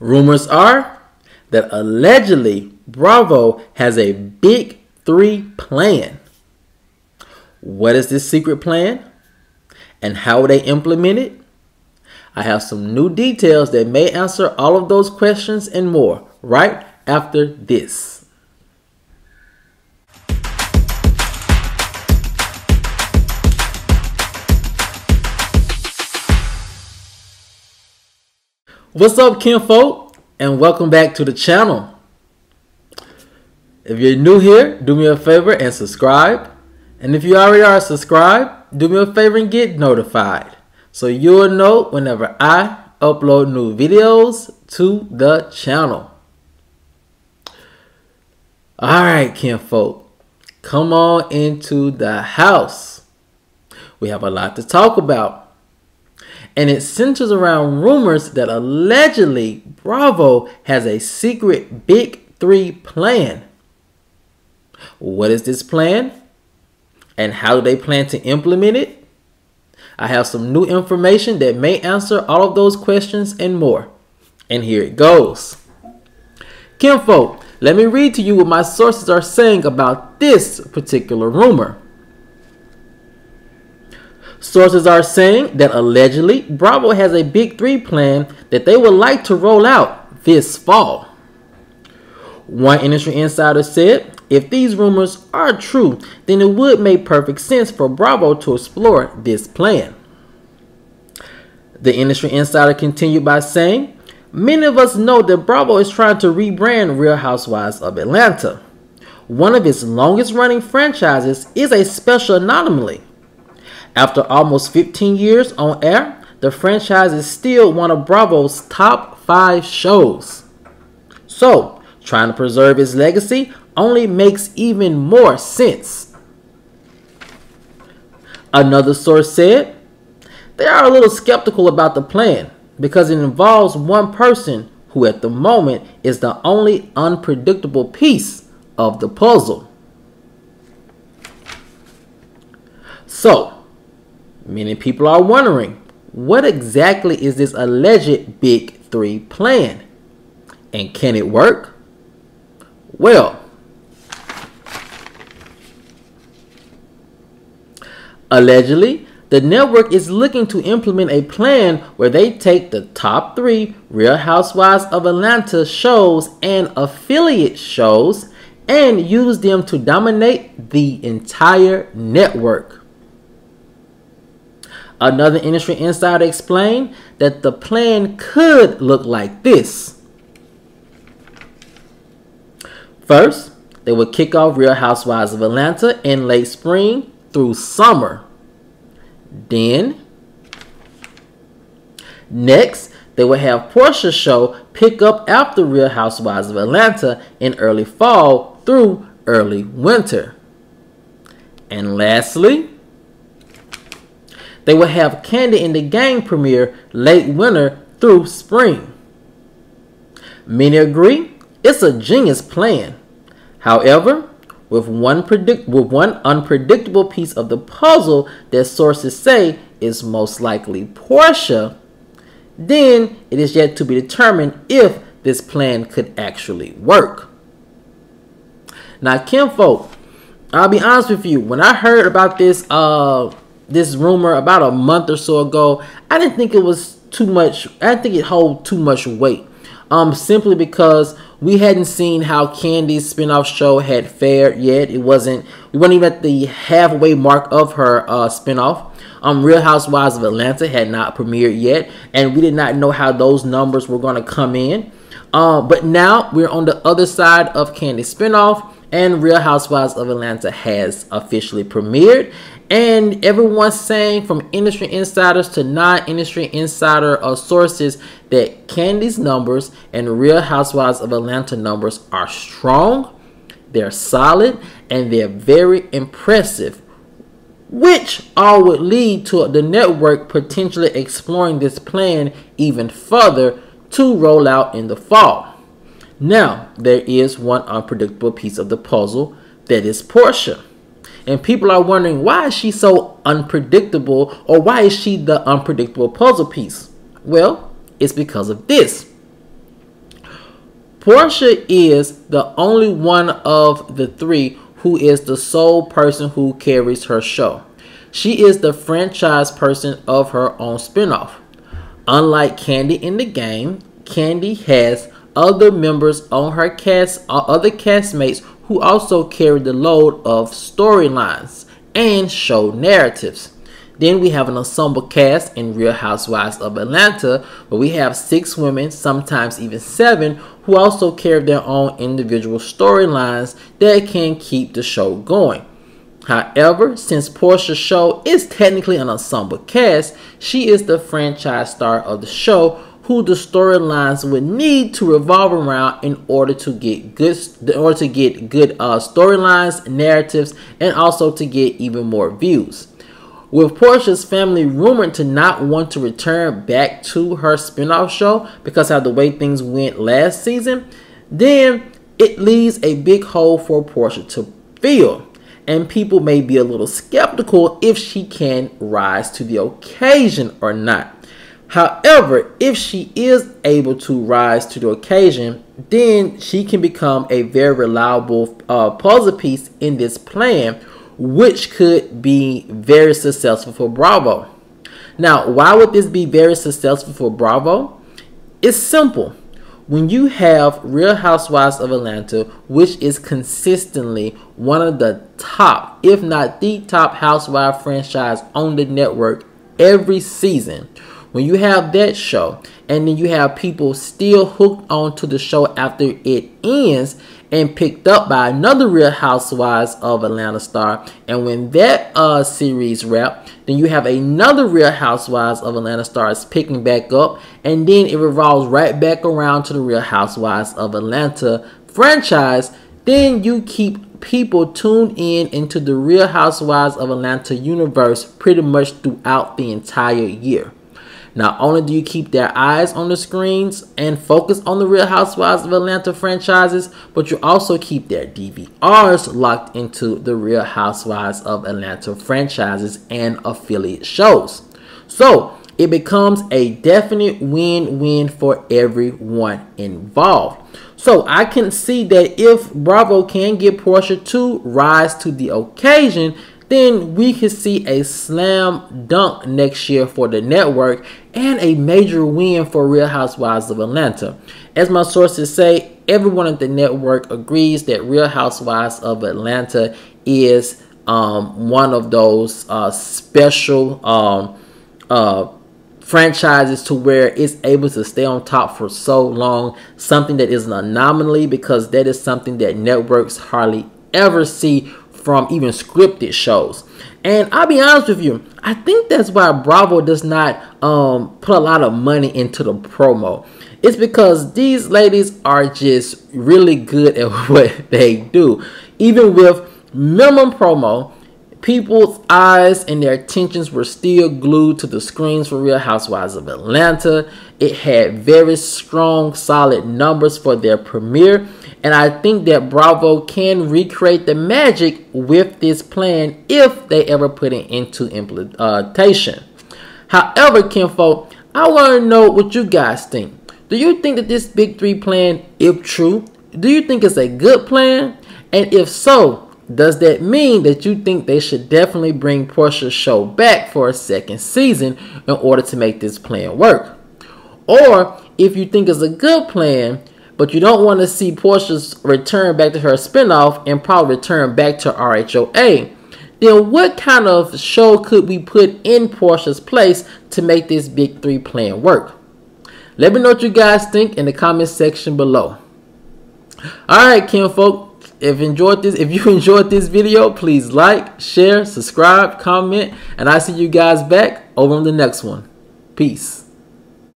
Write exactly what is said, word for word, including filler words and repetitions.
Rumors are that allegedly Bravo has a big three plan. What is this secret plan? And how will they implement it? I have some new details that may answer all of those questions and more right after this. What's up, kinfolk, and welcome back to the channel. If you're new here, do me a favor and subscribe. And if you already are subscribed, do me a favor and get notified, so you'll know whenever I upload new videos to the channel. Alright, kinfolk, come on into the house. We have a lot to talk about. And it centers around rumors that allegedly Bravo has a secret Big Three plan. What is this plan? And how do they plan to implement it? I have some new information that may answer all of those questions and more. And here it goes. Kinfolk, let me read to you what my sources are saying about this particular rumor. Sources are saying that allegedly Bravo has a Big Three plan that they would like to roll out this fall. One industry insider said, if these rumors are true, then it would make perfect sense for Bravo to explore this plan. The industry insider continued by saying, many of us know that Bravo is trying to rebrand Real Housewives of Atlanta. One of its longest running franchises is a special anomaly. After almost fifteen years on air, the franchise is still one of Bravo's top five shows. So, trying to preserve its legacy only makes even more sense. Another source said, they are a little skeptical about the plan because it involves one person who at the moment is the only unpredictable piece of the puzzle. So, many people are wondering, what exactly is this alleged Big Three plan? And can it work? Well, allegedly, the network is looking to implement a plan where they take the top three Real Housewives of Atlanta shows and affiliate shows and use them to dominate the entire network. Another industry insider explained that the plan could look like this. First, they would kick off Real Housewives of Atlanta in late spring through summer. Then, next, they would have Porsche Show pick up after Real Housewives of Atlanta in early fall through early winter. And lastly, they will have Kandi and the Gang premiere late winter through spring. Many agree it's a genius plan. However, with one, predict with one unpredictable piece of the puzzle that sources say is most likely Porsche, then it is yet to be determined if this plan could actually work. Now, kinfolk, I'll be honest with you. When I heard about this, uh, this rumor about a month or so ago, I didn't think it was too much. I didn't think it held too much weight, um, simply because we hadn't seen how Kandi's spinoff show had fared yet. It wasn't. We weren't even at the halfway mark of her uh, spinoff. Um, Real Housewives of Atlanta had not premiered yet, and we did not know how those numbers were going to come in. Um, but now we're on the other side of Kandi's spinoff, and Real Housewives of Atlanta has officially premiered. And everyone's saying, from industry insiders to non-industry insider uh, sources, that Kandi's numbers and Real Housewives of Atlanta numbers are strong, they're solid, and they're very impressive, which all would lead to the network potentially exploring this plan even further to roll out in the fall. Now, there is one unpredictable piece of the puzzle, that is Porsche. And people are wondering, why is she so unpredictable, or why is she the unpredictable puzzle piece? Well, it's because of this. Porsche is the only one of the three who is the sole person who carries her show. She is the franchise person of her own spinoff. Unlike Kandi and the Gang, Kandi has other members on her cast, other castmates who also carry the load of storylines and show narratives. Then we have an ensemble cast in Real Housewives of Atlanta, where we have six women, sometimes even seven, who also carry their own individual storylines that can keep the show going. However, since Porsche show is technically an ensemble cast, she is the franchise star of the show, who the storylines would need to revolve around in order to get good, in order to get good uh, storylines, narratives, and also to get even more views. With Porsche's family rumored to not want to return back to her spinoff show because of the way things went last season, then it leaves a big hole for Porsche to fill. And people may be a little skeptical if she can rise to the occasion or not. However, if she is able to rise to the occasion, then she can become a very reliable uh, puzzle piece in this plan, which could be very successful for Bravo. Now, why would this be very successful for Bravo? It's simple. When you have Real Housewives of Atlanta, which is consistently one of the top, if not the top housewife franchise on the network every season, when you have that show, and then you have people still hooked on to the show after it ends and picked up by another Real Housewives of Atlanta star, and when that uh, series wraps, then you have another Real Housewives of Atlanta star is picking back up, and then it revolves right back around to the Real Housewives of Atlanta franchise. Then you keep people tuned in into the Real Housewives of Atlanta universe pretty much throughout the entire year. Not only do you keep their eyes on the screens and focus on the Real Housewives of Atlanta franchises, but you also keep their D V Rs locked into the Real Housewives of Atlanta franchises and affiliate shows. So it becomes a definite win-win for everyone involved. So I can see that if Bravo can get Porsche to rise to the occasion, then we can see a slam dunk next year for the network and a major win for Real Housewives of Atlanta. As my sources say, everyone at the network agrees that Real Housewives of Atlanta is um, one of those uh, special um, uh, franchises to where it's able to stay on top for so long, something that is an anomaly because that is something that networks hardly ever see from even scripted shows. And I'll be honest with you, I think that's why Bravo does not um, put a lot of money into the promo. It's because these ladies are just really good at what they do. Even with minimum promo, people's eyes and their attentions were still glued to the screens for Real Housewives of Atlanta. It had very strong, solid numbers for their premiere. And I think that Bravo can recreate the magic with this plan if they ever put it into implementation. However, kinfolk, I want to know what you guys think. Do you think that this Big Three plan, if true, do you think it's a good plan? And if so, does that mean that you think they should definitely bring Porsche's show back for a second season in order to make this plan work? Or if you think it's a good plan, but you don't want to see Porsche's return back to her spinoff and probably return back to R H O A, then what kind of show could we put in Porsche's place to make this Big Three plan work? Let me know what you guys think in the comment section below. Alright, kinfolk. If you enjoyed this, if you enjoyed this video, please like, share, subscribe, comment, and I see you guys back over on the next one. Peace.